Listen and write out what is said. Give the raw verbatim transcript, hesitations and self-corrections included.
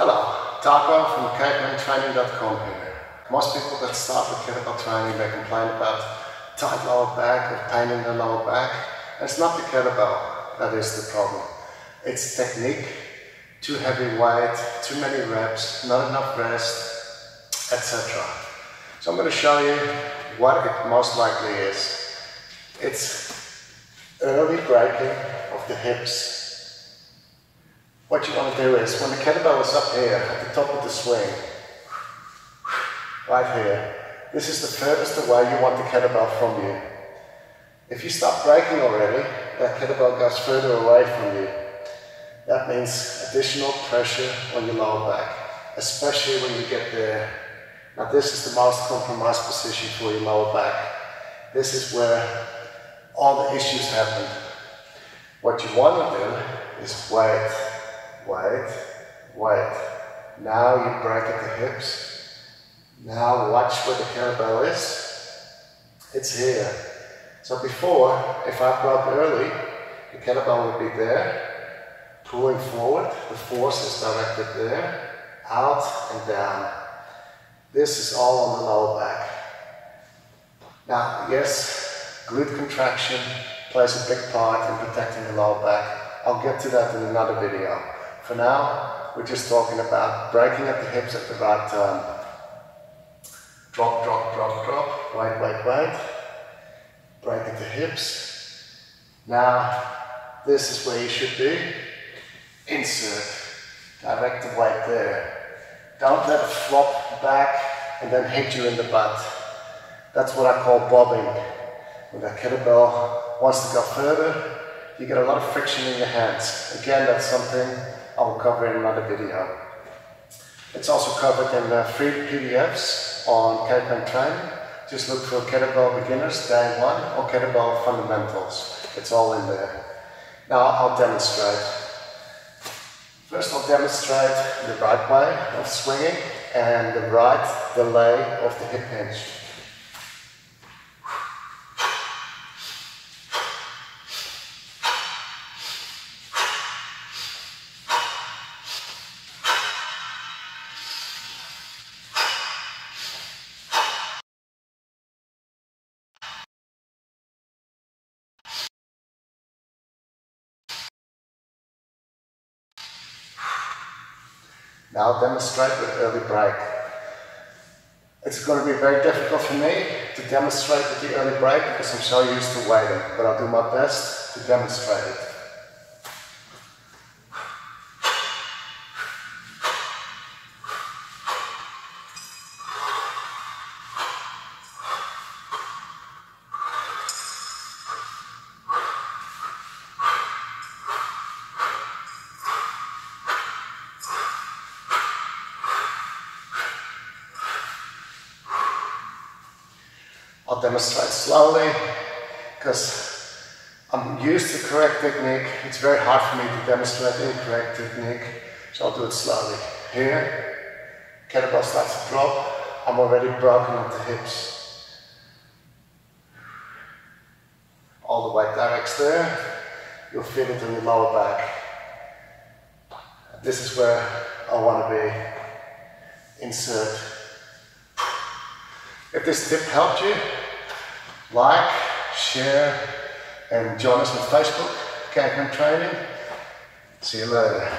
Hello, Taco from cave man training dot com here. Most people that start with kettlebell training, they complain about tight lower back or pain in the lower back. And it's not the kettlebell that is the problem. It's technique, too heavy weight, too many reps, not enough rest, et cetera. So I'm going to show you what it most likely is. It's early breaking of the hips. What you want to do is, when the kettlebell is up here, at the top of the swing, right here, this is the furthest away you want the kettlebell from you. If you start breaking already, that kettlebell goes further away from you. That means additional pressure on your lower back, especially when you get there. Now this is the most compromised position for your lower back. This is where all the issues happen. What you want to do is wait. Wait, wait. Now you break at the hips. Now watch where the kettlebell is. It's here. So before, if I broke early, the kettlebell would be there, pulling forward. The force is directed there, out and down. This is all on the lower back. Now, yes, glute contraction plays a big part in protecting the lower back. I'll get to that in another video. For now, we're just talking about breaking at the hips at the right time. Drop, drop, drop, drop. Wait, wait, wait. Break at the hips. Now, this is where you should be. Insert. Direct the weight there. Don't let it flop back and then hit you in the butt. That's what I call bobbing. When that kettlebell wants to go further, you get a lot of friction in your hands. Again, that's something I will cover in another video. It's also covered in uh, free P D Fs on Caveman Training. Just look for Kettlebell Beginners Day one or Kettlebell Fundamentals. It's all in there. Now I'll demonstrate. First I'll demonstrate the right way of swinging and the right delay of the hip hinge. Now demonstrate with early break. It's going to be very difficult for me to demonstrate with the early break because I'm so used to waiting, but I'll do my best to demonstrate it. I'll demonstrate slowly because I'm used to correct technique. It's very hard for me to demonstrate incorrect technique, so I'll do it slowly. Here, kettlebell starts to drop. I'm already broken at the hips. All the weight directs there. You'll feel it in your lower back. This is where I want to be. Insert. If this tip helped you, like, share, and join us on Facebook, Caveman Training. See you later.